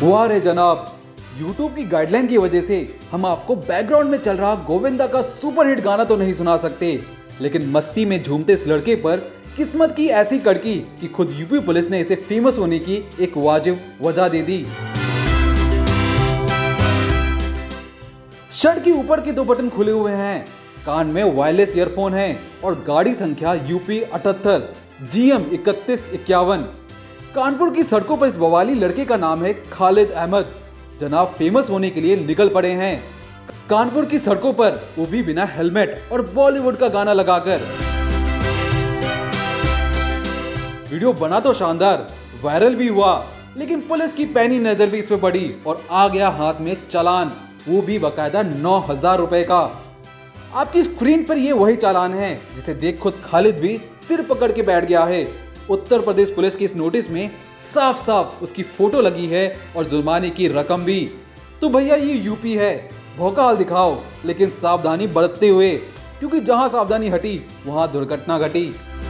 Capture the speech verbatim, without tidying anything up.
हुआ रे जनाब, यूट्यूब की गाइडलाइन की वजह से हम आपको बैकग्राउंड में चल रहा गोविंदा का सुपरहिट गाना तो नहीं सुना सकते, लेकिन मस्ती में झूमते इस लड़के पर किस्मत की ऐसी कड़की कि खुद यूपी पुलिस ने इसे फेमस होने की एक वाजिब वजह दे दी। शर्ट के ऊपर के दो बटन खुले हुए हैं, कान में वायरलेस ईयरफोन है और गाड़ी संख्या यूपी अठहत्तर जीएम इकतीस इक्यावन। कानपुर की सड़कों पर इस बवाली लड़के का नाम है खालिद अहमद। जनाब फेमस होने के लिए निकल पड़े हैं कानपुर की सड़कों पर, वो भी बिना हेलमेट और बॉलीवुड का गाना लगाकर। वीडियो बना तो शानदार, वायरल भी हुआ, लेकिन पुलिस की पैनी नजर भी इस पे पड़ी और आ गया हाथ में चालान, वो भी बकायदा नौ हजार रुपए का। आपकी स्क्रीन पर ये वही चालान है जिसे देख खुद खालिद भी सिर पकड़ के बैठ गया है। उत्तर प्रदेश पुलिस की इस नोटिस में साफ साफ उसकी फोटो लगी है और जुर्माने की रकम भी। तो भैया ये यूपी है, भौंका हाल दिखाओ, लेकिन सावधानी बरतते हुए, क्योंकि जहां सावधानी हटी वहां दुर्घटना घटी।